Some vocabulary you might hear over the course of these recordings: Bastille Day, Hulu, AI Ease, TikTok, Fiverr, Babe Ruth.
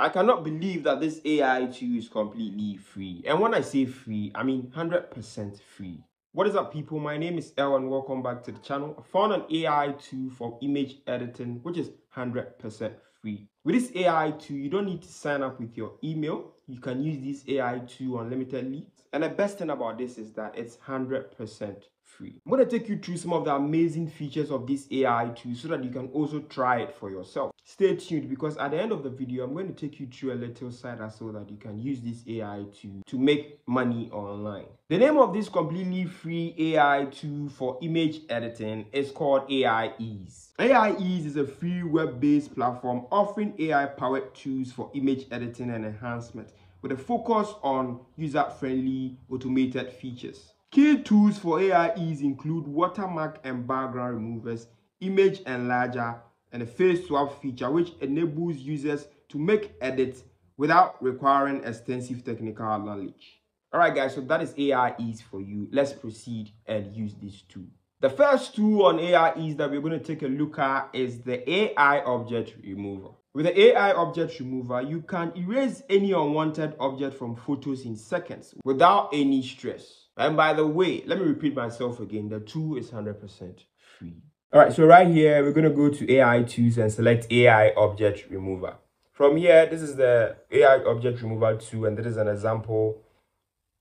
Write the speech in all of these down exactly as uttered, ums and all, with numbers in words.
I cannot believe that this A I tool is completely free. And when I say free, I mean one hundred percent free. What is up, people? My name is El and welcome back to the channel. I found an A I tool for image editing, which is one hundred percent free. With this A I tool, you don't need to sign up with your email. You can use this A I tool unlimitedly. And the best thing about this is that it's one hundred percent free. I'm going to take you through some of the amazing features of this A I tool so that you can also try it for yourself. Stay tuned, because at the end of the video, I'm going to take you through a little side hustle that you can use this A I tool to make money online. The name of this completely free A I tool for image editing is called A I Ease. A I Ease is a free web-based platform offering A I-powered tools for image editing and enhancement, with a focus on user-friendly automated features. Key tools for A I Ease include watermark and background removers, image enlarger, and a face swap feature, which enables users to make edits without requiring extensive technical knowledge. All right, guys, so that is A I Ease for you. Let's proceed and use this tool. The first tool on A I Ease that we're going to take a look at is the A I Object Remover. With the A I Object Remover, you can erase any unwanted object from photos in seconds without any stress. And by the way, let me repeat myself again, the tool is one hundred percent free. All right, so right here, we're going to go to A I Tools and select A I Object Remover. From here, this is the A I Object Remover tool, and this is an example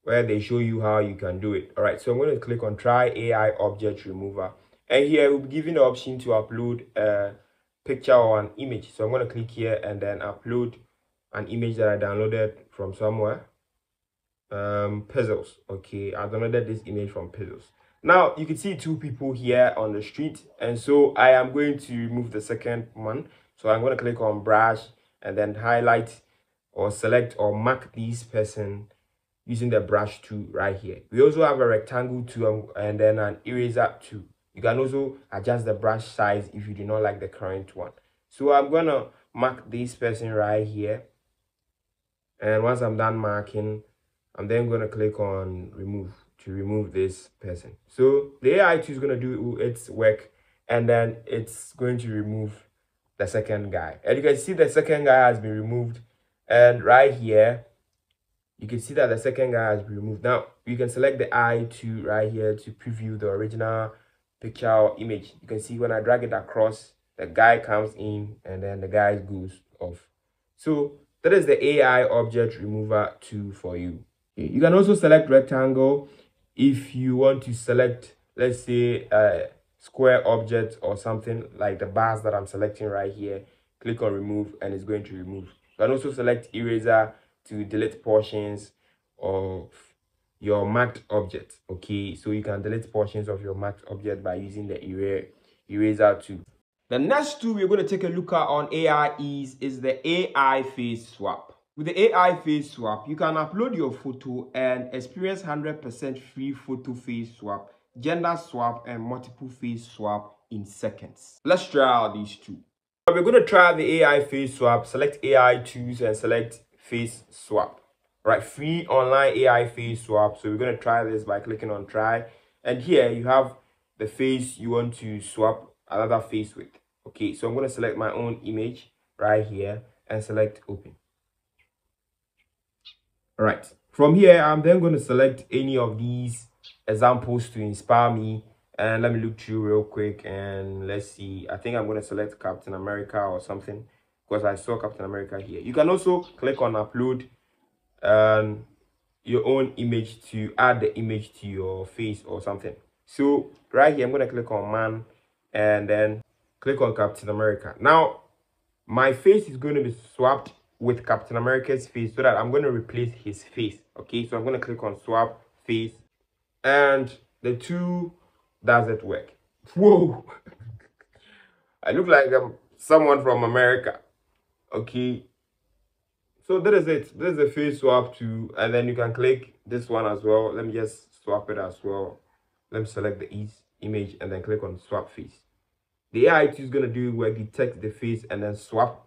where they show you how you can do it. All right, so I'm going to click on Try A I Object Remover. And here, we'll be given the option to upload a picture or an image. So I'm going to click here and then upload an image that I downloaded from somewhere. um Pizzles. Okay, I downloaded this image from Pizzles. Now you can see two people here on the street, and so I am going to remove the second one. So I'm going to click on brush and then highlight or select or mark this person using the brush tool right here. We also have a rectangle tool and then an eraser tool. You can also adjust the brush size if you do not like the current one. So I'm gonna mark this person right here, and once I'm done marking, I'm then going to click on remove to remove this person. So the A I tool is going to do its work, and then it's going to remove the second guy. And you can see the second guy has been removed. And right here, you can see that the second guy has been removed. Now, you can select the A I tool right here to preview the original picture or image. You can see when I drag it across, the guy comes in and then the guy goes off. So that is the A I Object Remover tool for you. You can also select rectangle if you want to select, let's say, a square object or something like the bars that I'm selecting right here. Click on remove and it's going to remove. You can also select eraser to delete portions of your marked object. Okay, so you can delete portions of your marked object by using the er- eraser tool. The next tool we're going to take a look at on A I Ease is the A I Face Swap. With the A I Face Swap, you can upload your photo and experience one hundred percent free photo face swap, gender swap, and multiple face swap in seconds. Let's try out these two. We're going to try the A I Face Swap. Select A I Tools and select Face Swap. Right, free online A I Face Swap. So we're going to try this by clicking on Try. And here you have the face you want to swap another face with. Okay, so I'm going to select my own image right here and select Open. All right, from here, I'm then going to select any of these examples to inspire me. And let me look through real quick and let's see. I think I'm going to select Captain America or something because I saw Captain America here. You can also click on upload um, your own image to add the image to your face or something. So right here, I'm going to click on man and then click on Captain America. Now, my face is going to be swapped with Captain America's face, so that I'm going to replace his face. Okay, so I'm going to click on swap face, and the tool doesn't work. Whoa, I look like I'm someone from America. Okay, so that is it. This is the face swap tool, and then you can click this one as well. Let me just swap it as well. Let me select the ease image and then click on swap face. The A I tool is going to do where it detects the face and then swap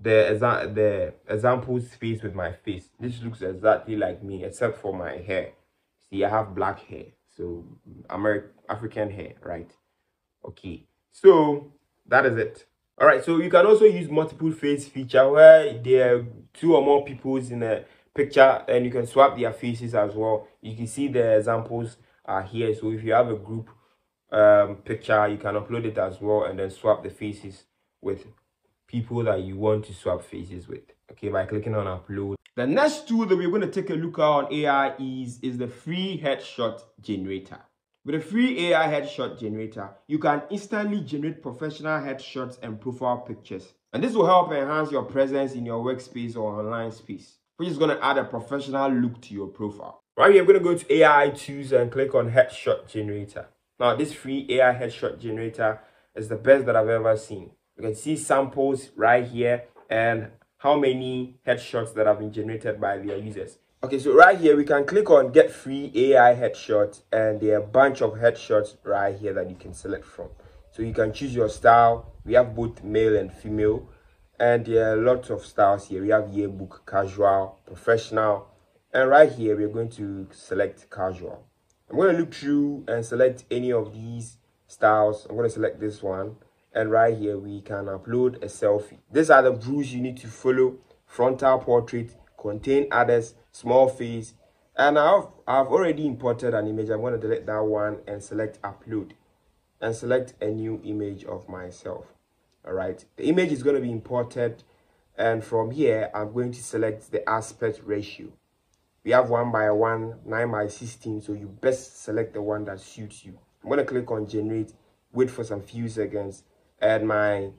the exa the example's face with my face. This looks exactly like me except for my hair. See, I have black hair, so American African hair, right? Okay, so that is it. All right, so you can also use multiple face feature where there are two or more peoples in a picture and you can swap their faces as well. You can see the examples are here. So if you have a group um, picture, you can upload it as well and then swap the faces with people that you want to swap faces with, okay, by clicking on upload. The next tool that we're going to take a look at on A I Ease is the free headshot generator. With a free A I headshot generator, you can instantly generate professional headshots and profile pictures. And this will help enhance your presence in your workspace or online space, which is going to add a professional look to your profile. Right here, I'm going to go to A I tools and click on headshot generator. Now, this free A I headshot generator is the best that I've ever seen. You can see samples right here and how many headshots that have been generated by their users. Okay, so right here, we can click on get free A I headshots and there are a bunch of headshots right here that you can select from. So you can choose your style. We have both male and female and there are lots of styles here. We have yearbook, casual, professional, and right here, we're going to select casual. I'm going to look through and select any of these styles. I'm going to select this one. And right here, we can upload a selfie. These are the rules you need to follow: frontal portrait, contain others, small face, and I've, I've already imported an image. I'm going to delete that one and select upload and select a new image of myself. All right, the image is going to be imported, and from here I'm going to select the aspect ratio. We have one by one, nine by sixteen, so you best select the one that suits you. I'm going to click on generate, wait for some few seconds, and my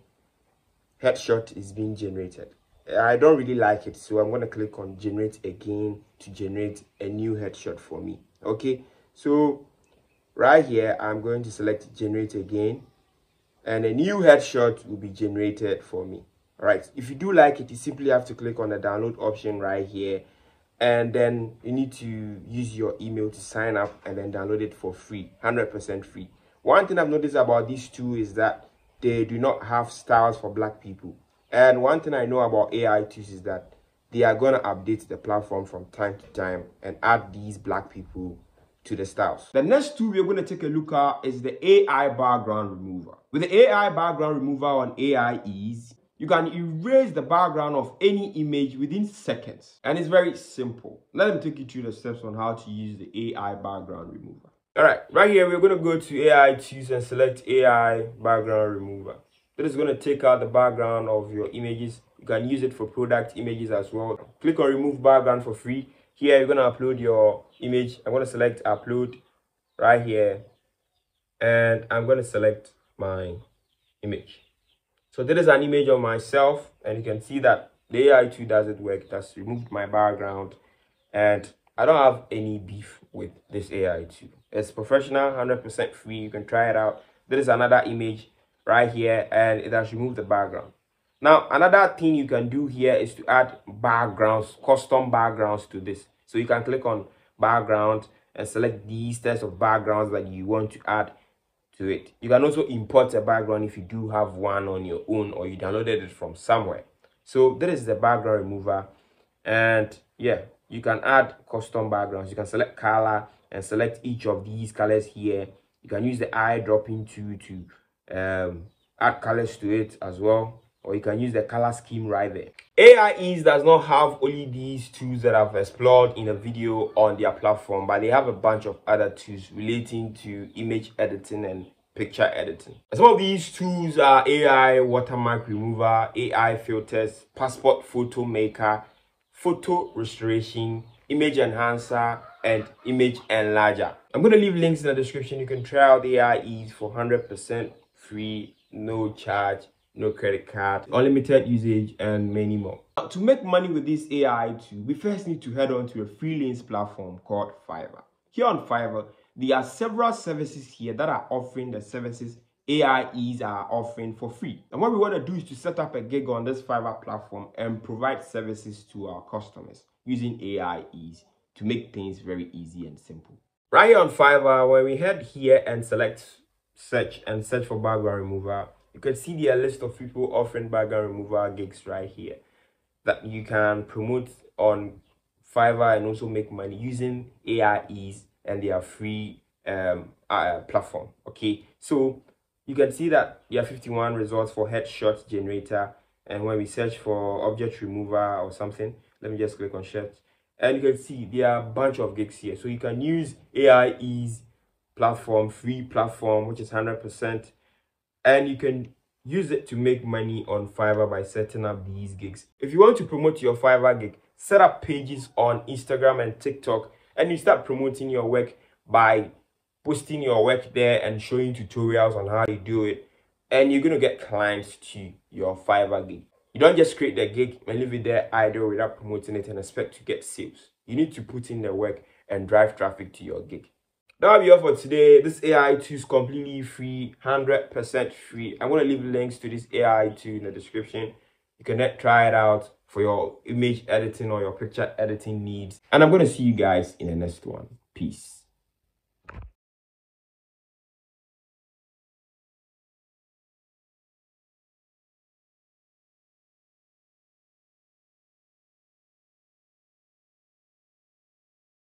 headshot is being generated. I don't really like it, so I'm going to click on generate again to generate a new headshot for me. Okay, so right here I'm going to select generate again and a new headshot will be generated for me. All right, if you do like it, you simply have to click on the download option right here and then you need to use your email to sign up and then download it for free, one hundred percent free. One thing I've noticed about these two is that they do not have styles for black people. And one thing I know about A I tools is that they are going to update the platform from time to time and add these black people to the styles. The next tool we're going to take a look at is the A I background remover. With the A I background remover on A I Ease, you can erase the background of any image within seconds. And it's very simple. Let me take you through the steps on how to use the A I background remover. All right, right here, we're going to go to A I tools and select A I background remover. This is going to take out the background of your images. You can use it for product images as well. Click on remove background for free. Here you're going to upload your image. I'm going to select upload right here and I'm going to select my image. So there is an image of myself and you can see that the A I tool doesn't work. It has removed my background and I don't have any beef with this A I tool. It's professional, one hundred percent free. You can try it out. There is another image right here and it has removed the background. Now another thing you can do here is to add backgrounds, custom backgrounds to this. So you can click on background and select these types of backgrounds that you want to add to it. You can also import a background if you do have one on your own or you downloaded it from somewhere. So there is the background remover and yeah, you can add custom backgrounds. You can select color and select each of these colors here. You can use the eye dropping tool to um add colors to it as well, or you can use the color scheme right there. A I Ease does not have only these tools that I've explored in a video on their platform, but they have a bunch of other tools relating to image editing and picture editing. Some of these tools are A I watermark remover, A I filters, passport photo maker, photo restoration, image enhancer, and image enlarger. I'm going to leave links in the description. You can try out the A I Ease for one hundred percent free, no charge, no credit card, unlimited usage, and many more. Now, to make money with this A I tool, we first need to head on to a freelance platform called Fiverr. Here on Fiverr, there are several services here that are offering the services A I Ease are offering for free. And what we want to do is to set up a gig on this Fiverr platform and provide services to our customers using A I Ease to make things very easy and simple. Right here on Fiverr, when we head here and select search and search for background remover, you can see the list of people offering background remover gigs right here that you can promote on Fiverr and also make money using A I Ease and their free um, uh, platform. Okay, so you can see that you have fifty-one results for headshot generator. And when we search for object remover or something, let me just click on search, and you can see there are a bunch of gigs here. So you can use A I Ease platform, free platform, which is one hundred percent, and you can use it to make money on Fiverr by setting up these gigs. If you want to promote your Fiverr gig, set up pages on Instagram and TikTok, and you start promoting your work by posting your work there and showing tutorials on how you do it, and you're going to get clients to your Fiverr gig. You don't just create the gig and leave it there idle without promoting it and expect to get sales. You need to put in the work and drive traffic to your gig. That'll be all for today. This A I tool is completely free, one hundred percent free. I'm going to leave links to this A I tool in the description. You can try it out for your image editing or your picture editing needs. And I'm going to see you guys in the next one. Peace.